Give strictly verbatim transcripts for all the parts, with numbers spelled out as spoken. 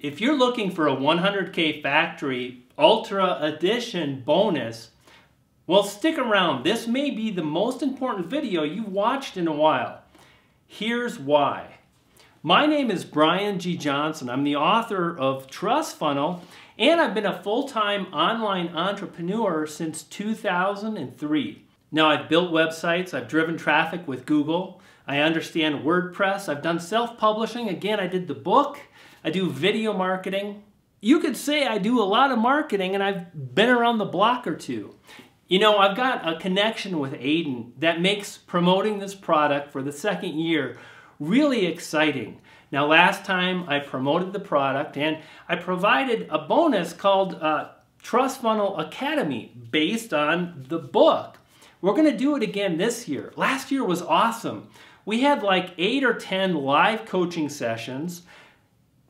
if you're looking for a one hundred K Factory Ultra Edition bonus, well, stick around. This may be the most important video you've watched in a while. Here's why. My name is Brian G. Johnson. I'm the author of Trust Funnel, and I've been a full-time online entrepreneur since two thousand three. Now, I've built websites, I've driven traffic with Google, I understand WordPress, I've done self-publishing, again, I did the book, I do video marketing. You could say I do a lot of marketing, and I've been around the block or two. You know, I've got a connection with Aiden that makes promoting this product for the second year really exciting. Now, last time I promoted the product, and I provided a bonus called uh, Trust Funnel Academy based on the book. We're going to do it again this year. Last year was awesome. We had like eight or ten live coaching sessions.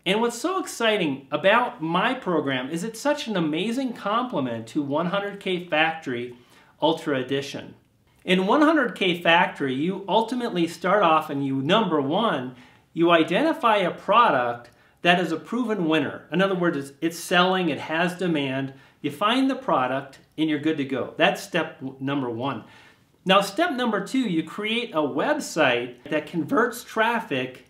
And what's so exciting about my program is it's such an amazing complement to one hundred K Factory Ultra Edition. In one hundred K Factory, you ultimately start off and you, number one, you identify a product that is a proven winner. In other words, it's, it's selling, it has demand. You find the product and you're good to go. That's step number one. Now, step number two, you create a website that converts traffic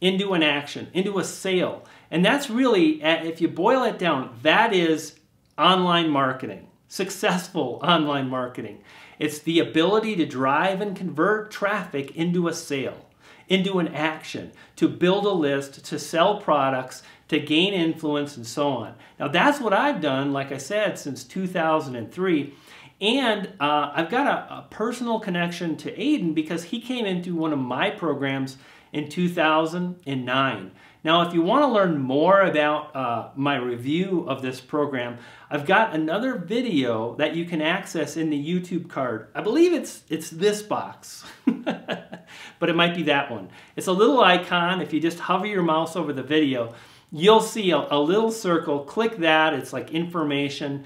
into an action, into a sale. And that's really, if you boil it down, that is online marketing, successful online marketing. It's the ability to drive and convert traffic into a sale, into an action, to build a list, to sell products, to gain influence, and so on. Now, that's what I've done, like I said, since two thousand three. And uh, I've got a, a personal connection to Aiden because he came into one of my programs in two thousand nine. Now, if you want to learn more about uh, my review of this program, I've got another video that you can access in the YouTube card. I believe it's, it's this box, but it might be that one. It's a little icon. If you just hover your mouse over the video, you'll see a, a little circle. Click that. It's like information,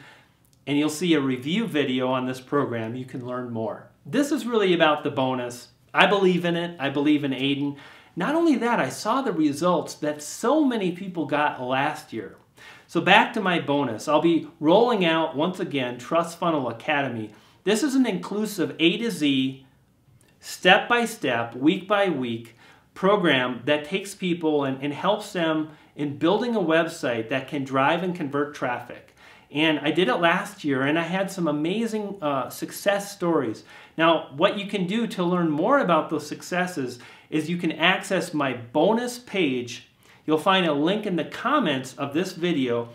and you'll see a review video on this program. You can learn more. This is really about the bonus. I believe in it. I believe in Aiden. Not only that, I saw the results that so many people got last year. So back to my bonus. I'll be rolling out, once again, Trust Funnel Academy. This is an inclusive A to Z, step-by-step, week-by-week program that takes people and, and helps them in building a website that can drive and convert traffic. And I did it last year, and I had some amazing uh, success stories. Now, what you can do to learn more about those successes is you can access my bonus page. You'll find a link in the comments of this video,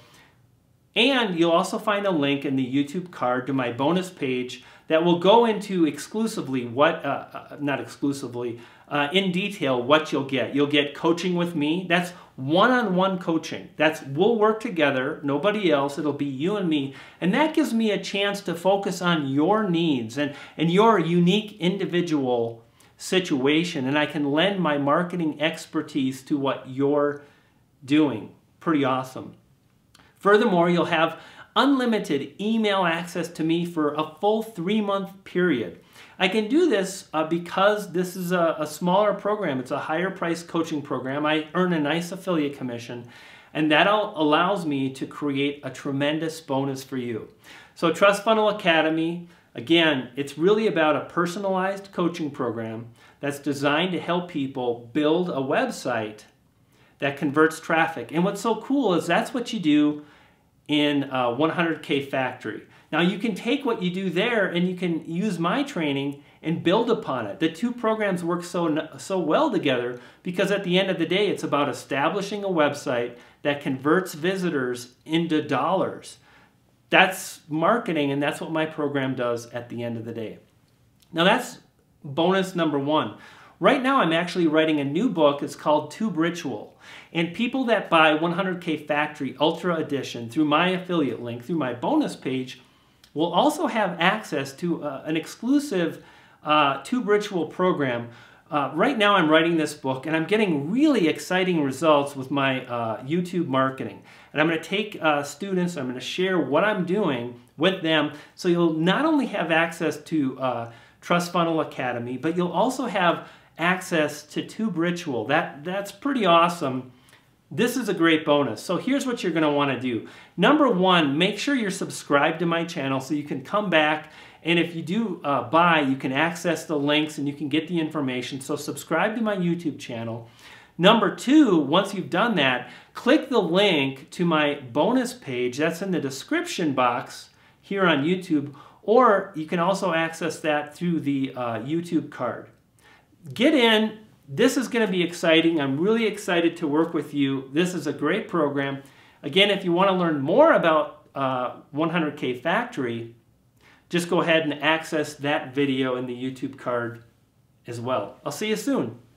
and you'll also find a link in the YouTube card to my bonus page that will go into exclusively what, uh, not exclusively, uh, in detail what you'll get. You'll get coaching with me. That's one-on-one coaching. That's, we'll work together, nobody else. It'll be you and me. And that gives me a chance to focus on your needs and, and your unique individual situation. And I can lend my marketing expertise to what you're doing. Pretty awesome. Furthermore, you'll have unlimited email access to me for a full three-month period. I can do this uh, because this is a, a smaller program. It's a higher price coaching program. I earn a nice affiliate commission, and that allows me to create a tremendous bonus for you. So Trust Funnel Academy, again, it's really about a personalized coaching program that's designed to help people build a website that converts traffic. And what's so cool is that's what you do in uh, one hundred K Factory. Now, you can take what you do there and you can use my training and build upon it. The two programs work so, so well together because at the end of the day, it's about establishing a website that converts visitors into dollars. That's marketing, and that's what my program does at the end of the day. Now, that's bonus number one. Right now, I'm actually writing a new book. It's called Tube Ritual. And people that buy one hundred K Factory Ultra Edition through my affiliate link, through my bonus page, will also have access to uh, an exclusive uh, Tube Ritual program. Uh, right now, I'm writing this book, and I'm getting really exciting results with my uh, YouTube marketing. And I'm going to take uh, students, I'm going to share what I'm doing with them, so you'll not only have access to uh, Trust Funnel Academy, but you'll also have access to Tube Ritual. That, that's pretty awesome this is a great bonus. So here's what you're gonna wanna do. Number one, make sure you're subscribed to my channel so you can come back, and if you do uh, buy, you can access the links and you can get the information. So subscribe to my YouTube channel. Number two, once you've done that, click the link to my bonus page that's in the description box here on YouTube, or you can also access that through the uh, YouTube card. Get in. This is going to be exciting. I'm really excited to work with you. This is a great program. Again, if you want to learn more about uh, one hundred K Factory, just go ahead and access that video in the YouTube card as well. I'll see you soon.